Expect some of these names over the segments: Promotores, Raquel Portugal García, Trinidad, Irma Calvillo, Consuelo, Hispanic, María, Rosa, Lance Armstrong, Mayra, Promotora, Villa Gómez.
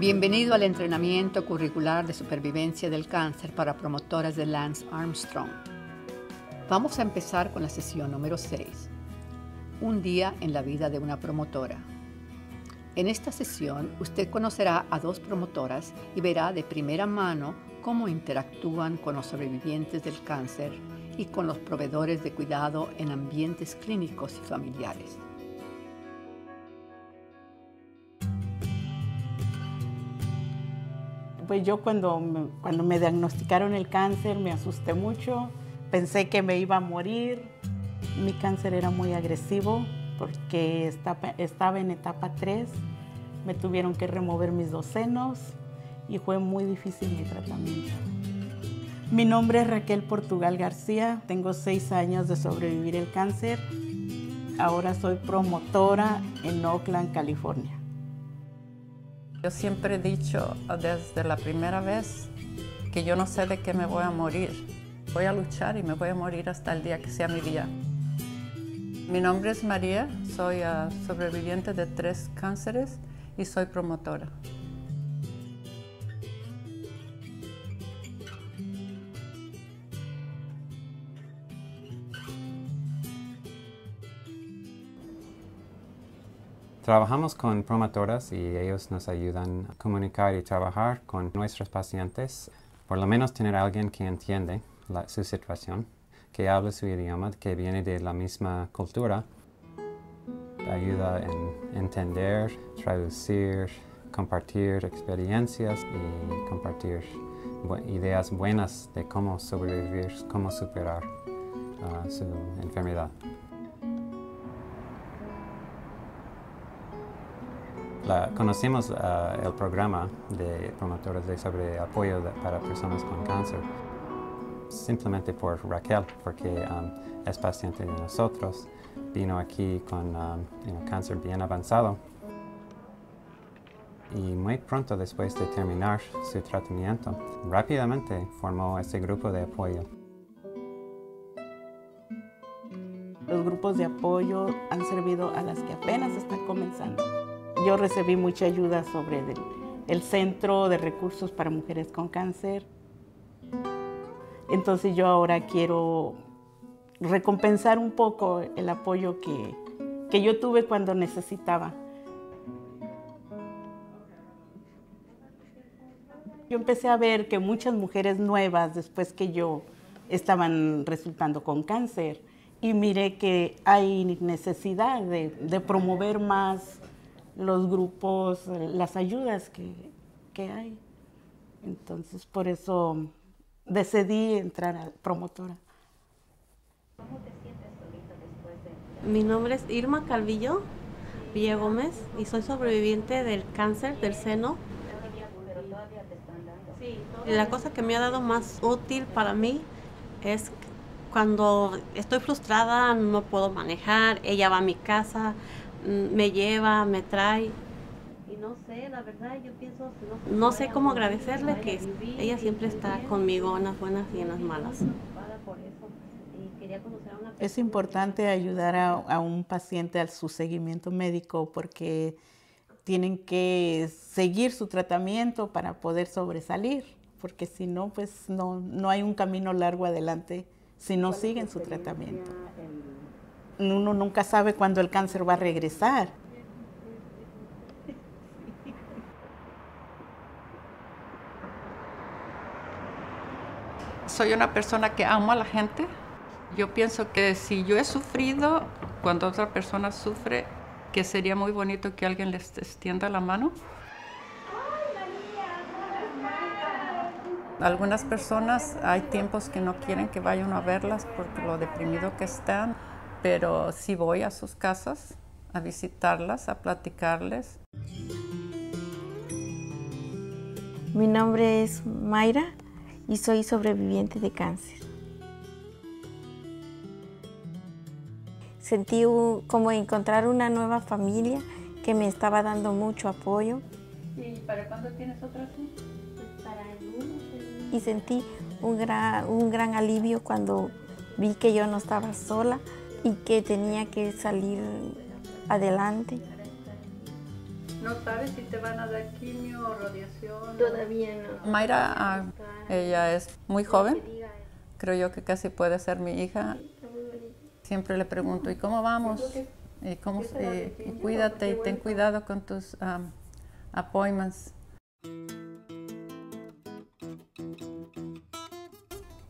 Bienvenido al entrenamiento curricular de supervivencia del cáncer para promotoras de Lance Armstrong. Vamos a empezar con la sesión número 6, un día en la vida de una promotora. En esta sesión usted conocerá a dos promotoras y verá de primera mano cómo interactúan con los sobrevivientes del cáncer y con los proveedores de cuidado en ambientes clínicos y familiares. Pues yo cuando me diagnosticaron el cáncer me asusté mucho, pensé que me iba a morir. Mi cáncer era muy agresivo porque estaba en etapa 3, me tuvieron que remover mis 2 senos y fue muy difícil mi tratamiento. Mi nombre es Raquel Portugal García, tengo 6 años de sobrevivir el cáncer. Ahora soy promotora en Oakland, California. Yo siempre he dicho desde la primera vez que yo no sé de qué me voy a morir. Voy a luchar y me voy a morir hasta el día que sea mi día. Mi nombre es María, soy sobreviviente de 3 cánceres y soy promotora. Trabajamos con promotoras y ellos nos ayudan a comunicar y trabajar con nuestros pacientes. Por lo menos tener a alguien que entiende su situación, que hable su idioma, que viene de la misma cultura. Ayuda en entender, traducir, compartir experiencias y compartir ideas buenas de cómo sobrevivir, cómo superar su enfermedad. Conocemos el programa de promotores sobre apoyo para personas con cáncer simplemente por Raquel, porque es paciente de nosotros, vino aquí con cáncer bien avanzado y muy pronto después de terminar su tratamiento, rápidamente formó este grupo de apoyo. Los grupos de apoyo han servido a las que apenas están comenzando. Yo recibí mucha ayuda sobre el Centro de Recursos para Mujeres con Cáncer. Entonces yo ahora quiero recompensar un poco el apoyo que yo tuve cuando necesitaba. Yo empecé a ver que muchas mujeres nuevas después que yo estaban resultando con cáncer y miré que hay necesidad de promover más los grupos, las ayudas que hay. Entonces, por eso decidí entrar a promotora. ¿Cómo te sientes solita después de...? Mi nombre es Irma Calvillo, Villa Gómez, y soy sobreviviente del cáncer del seno. Pero todavía te están dando. Sí, todavía. La cosa que me ha dado más útil para mí es cuando estoy frustrada, no puedo manejar, ella va a mi casa, me lleva, me trae. Y no sé, la verdad, yo pienso... No sé cómo agradecerle que ella siempre está conmigo en las buenas y en las malas. Es importante ayudar a un paciente a su seguimiento médico porque tienen que seguir su tratamiento para poder sobresalir, porque si no, pues no hay un camino largo adelante si no siguen su tratamiento. Uno nunca sabe cuándo el cáncer va a regresar. Soy una persona que amo a la gente. Yo pienso que si yo he sufrido, cuando otra persona sufre, que sería muy bonito que alguien les extienda la mano. Algunas personas, hay tiempos que no quieren que vaya uno a verlas porque lo deprimido que están. Pero sí voy a sus casas a visitarlas, a platicarles. Mi nombre es Mayra y soy sobreviviente de cáncer. Sentí como encontrar una nueva familia que me estaba dando mucho apoyo. ¿Y para cuándo tienes otra? Pues para el lunes. Y sentí un gran alivio cuando vi que yo no estaba sola y que tenía que salir adelante. ¿No sabes si te van a dar quimio o radiación? Todavía no. Mayra, ella es muy joven. Creo yo que casi puede ser mi hija. Siempre le pregunto, ¿y cómo vamos? Y cuídate y ten cuidado con tus appointments.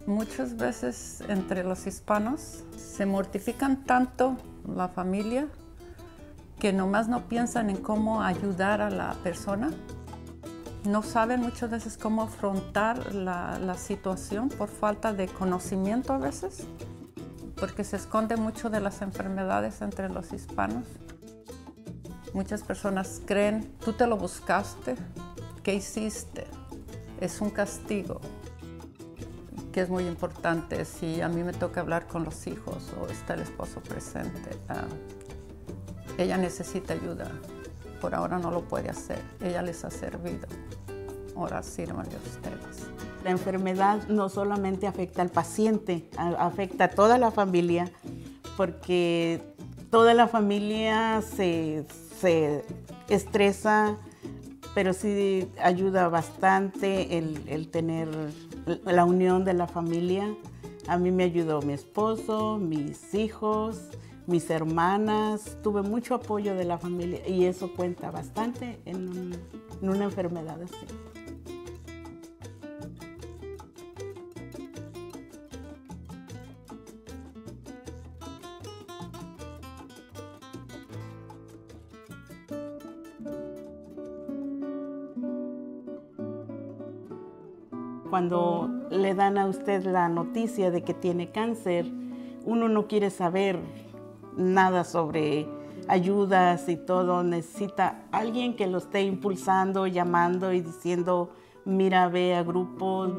Muchas veces entre los hispanos se mortifican tanto la familia que nomás no piensan en cómo ayudar a la persona. No saben muchas veces cómo afrontar la situación por falta de conocimiento a veces, porque se esconde mucho de las enfermedades entre los hispanos. Muchas personas creen, tú te lo buscaste, ¿qué hiciste? Es un castigo, que es muy importante. Si a mí me toca hablar con los hijos o está el esposo presente, ella necesita ayuda. Por ahora no lo puede hacer. Ella les ha servido. Ahora sírvanle a ustedes. La enfermedad no solamente afecta al paciente, afecta a toda la familia, porque toda la familia se estresa, pero sí ayuda bastante el tener la unión de la familia. A mí me ayudó mi esposo, mis hijos, mis hermanas, tuve mucho apoyo de la familia y eso cuenta bastante en una enfermedad así. Cuando le dan a usted la noticia de que tiene cáncer, uno no quiere saber nada sobre ayudas y todo. Necesita alguien que lo esté impulsando, llamando y diciendo, mira, ve a grupos,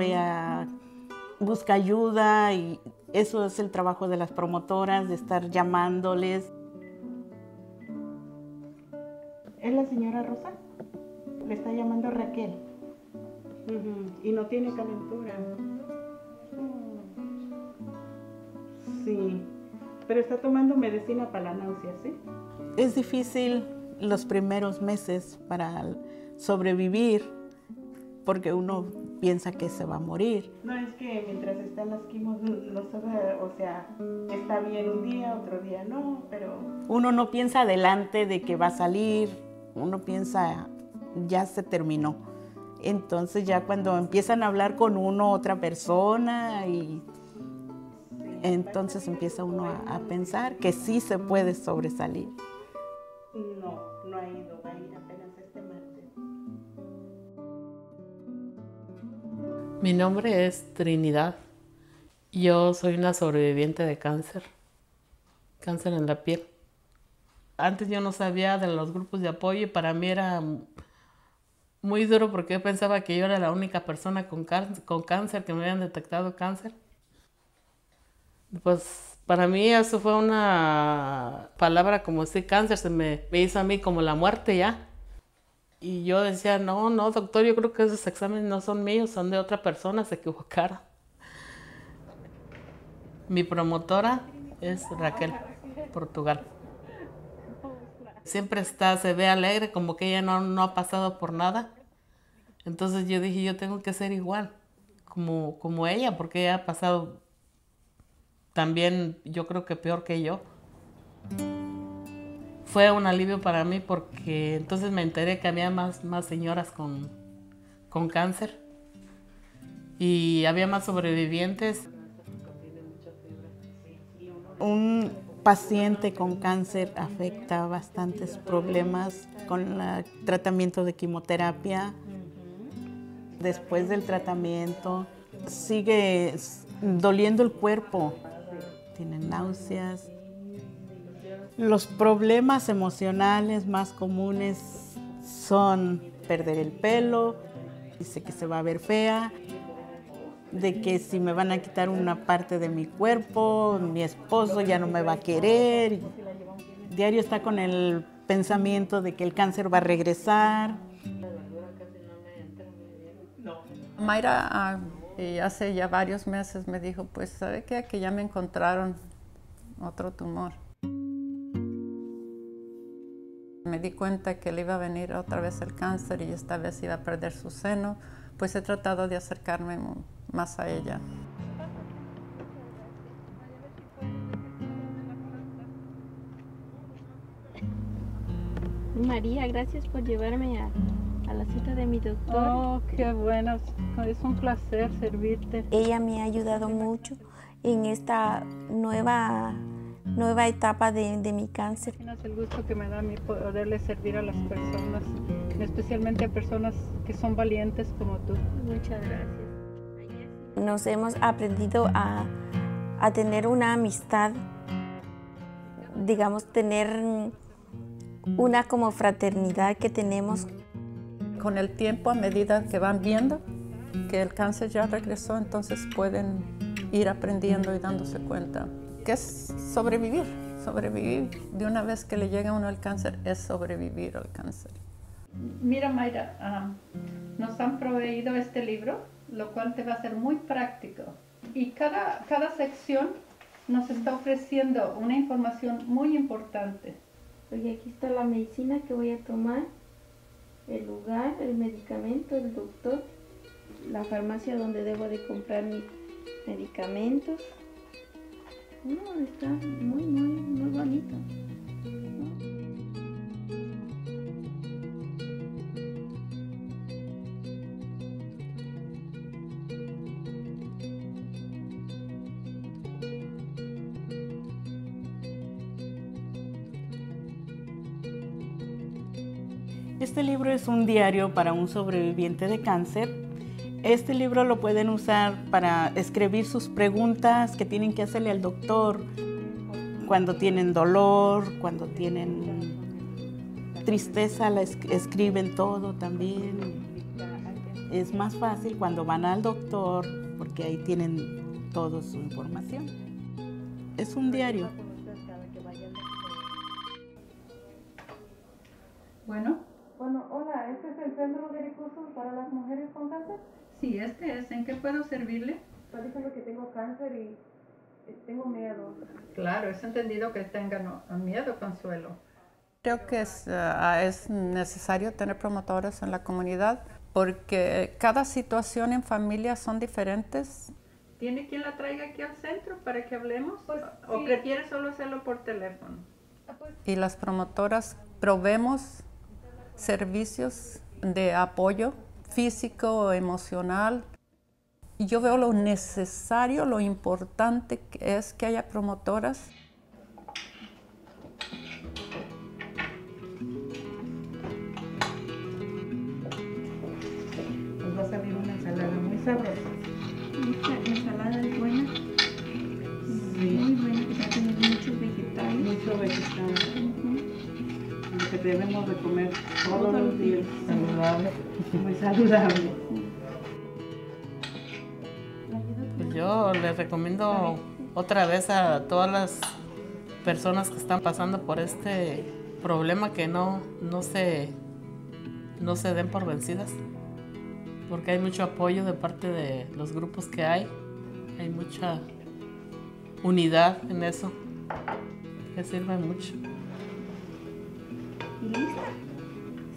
busca ayuda. Y eso es el trabajo de las promotoras, de estar llamándoles. ¿Es la señora Rosa? Le está llamando Raquel. Y no tiene calentura. Sí. Pero está tomando medicina para la náusea, ¿sí? Es difícil los primeros meses para sobrevivir porque uno piensa que se va a morir. No, es que mientras están las quimios, no sabe, o sea, está bien un día, otro día no, pero... Uno no piensa adelante de que va a salir, uno piensa ya se terminó. Entonces ya cuando empiezan a hablar con uno, otra persona y... Entonces empieza uno a pensar que sí se puede sobresalir. No, no ha ido, va a ir apenas este martes. Mi nombre es Trinidad. Yo soy una sobreviviente de cáncer, cáncer en la piel. Antes yo no sabía de los grupos de apoyo y para mí era muy duro porque yo pensaba que yo era la única persona con cáncer, que me habían detectado cáncer. Pues para mí eso fue una palabra como si cáncer se me hizo a mí como la muerte ya. Y yo decía, no, doctor, yo creo que esos exámenes no son míos, son de otra persona, se equivocaron. Mi promotora es Raquel Portugal. Siempre se ve alegre, como que ella no ha pasado por nada. Entonces yo dije, yo tengo que ser igual como ella, porque ella ha pasado... También yo creo que peor que yo. Fue un alivio para mí porque entonces me enteré que había más señoras con cáncer y había más sobrevivientes. Un paciente con cáncer afecta bastantes problemas con el tratamiento de quimioterapia. Después del tratamiento sigue doliendo el cuerpo. Tienen náuseas. Los problemas emocionales más comunes son perder el pelo, dice que se va a ver fea, de que si me van a quitar una parte de mi cuerpo, mi esposo ya no me va a querer. Diario está con el pensamiento de que el cáncer va a regresar. Mayra, y hace ya varios meses me dijo, pues, ¿sabe qué? Que ya me encontraron otro tumor. Me di cuenta que le iba a venir otra vez el cáncer y esta vez iba a perder su seno, pues he tratado de acercarme más a ella. María, gracias por llevarme a la cita de mi doctor. Oh, qué bueno, es un placer servirte. Ella me ha ayudado mucho en esta nueva etapa de mi cáncer. Es el gusto que me da a mí poderle servir a las personas, especialmente a personas que son valientes como tú. Muchas gracias. Nos hemos aprendido a tener una amistad, digamos, tener una como fraternidad que tenemos. Con el tiempo, a medida que van viendo que el cáncer ya regresó, entonces pueden ir aprendiendo y dándose cuenta que es sobrevivir. Sobrevivir de una vez que le llega uno al cáncer es sobrevivir al cáncer. Mira, Mayra, nos han proveído este libro, lo cual te va a ser muy práctico. Y cada sección nos está ofreciendo una información muy importante. Oye, aquí está la medicina que voy a tomar, el lugar, el medicamento, el doctor, la farmacia donde debo de comprar mis medicamentos. No, está muy, muy, muy bonito. Este libro es un diario para un sobreviviente de cáncer. Este libro lo pueden usar para escribir sus preguntas que tienen que hacerle al doctor cuando tienen dolor, cuando tienen tristeza, la escriben todo también. Es más fácil cuando van al doctor porque ahí tienen toda su información. Es un diario. Bueno, hola, ¿este es el Centro de Recursos para las Mujeres con Cáncer? Sí, este es. ¿En qué puedo servirle? Estoy diciendo que tengo cáncer y tengo miedo. Claro, es entendido que tengan miedo, Consuelo. Creo que es necesario tener promotores en la comunidad porque cada situación en familia son diferentes. ¿Tiene quien la traiga aquí al centro para que hablemos? Pues, ¿o sí, prefiere solo hacerlo por teléfono? Y las promotoras proveemos servicios de apoyo físico, emocional. Y yo veo lo necesario, lo importante que es que haya promotoras. Nos va a salir una ensalada muy sabrosa. Esta ensalada es buena, sí. Muy buena, que va a tener muchos vegetales. Muchos vegetales. Que debemos de comer todos los días, saludable, muy saludable. Pues yo les recomiendo otra vez a todas las personas que están pasando por este problema que no se den por vencidas, porque hay mucho apoyo de parte de los grupos que hay mucha unidad en eso, que sirve mucho. Y lista,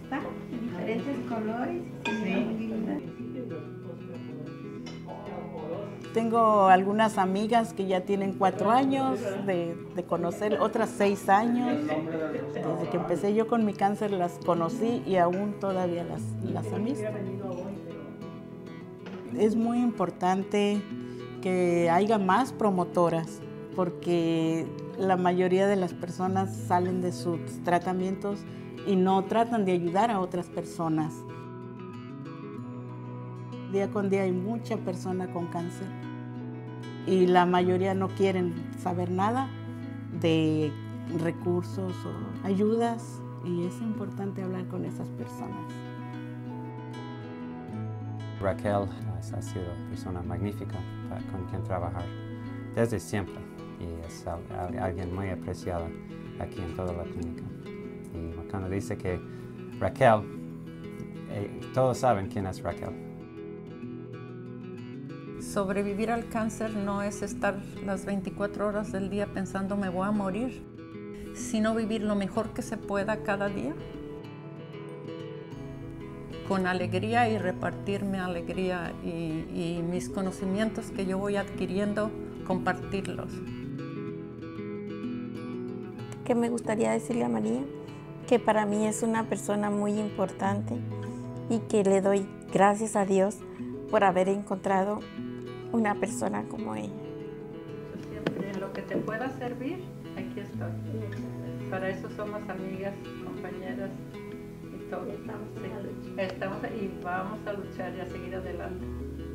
está de diferentes colores. Sí. Tengo algunas amigas que ya tienen 4 años de conocer, otras 6 años. Desde que empecé yo con mi cáncer las conocí y aún todavía las amigo. Es muy importante que haya más promotoras porque la mayoría de las personas salen de sus tratamientos y no tratan de ayudar a otras personas. Día con día hay mucha persona con cáncer y la mayoría no quieren saber nada de recursos o ayudas y es importante hablar con esas personas. Raquel ha sido una persona magnífica con quien trabajar desde siempre. Y es alguien muy apreciado aquí en toda la clínica. Y cuando dice que Raquel, todos saben quién es Raquel. Sobrevivir al cáncer no es estar las 24 horas del día pensando me voy a morir. sino vivir lo mejor que se pueda cada día, con alegría y repartirme alegría y mis conocimientos que yo voy adquiriendo, compartirlos. Que me gustaría decirle a María que para mí es una persona muy importante y que le doy gracias a Dios por haber encontrado una persona como ella. Siempre en lo que te pueda servir, aquí estoy. Para eso somos amigas, compañeras y todo. Estamos ahí y vamos a luchar y a seguir adelante.